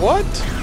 What?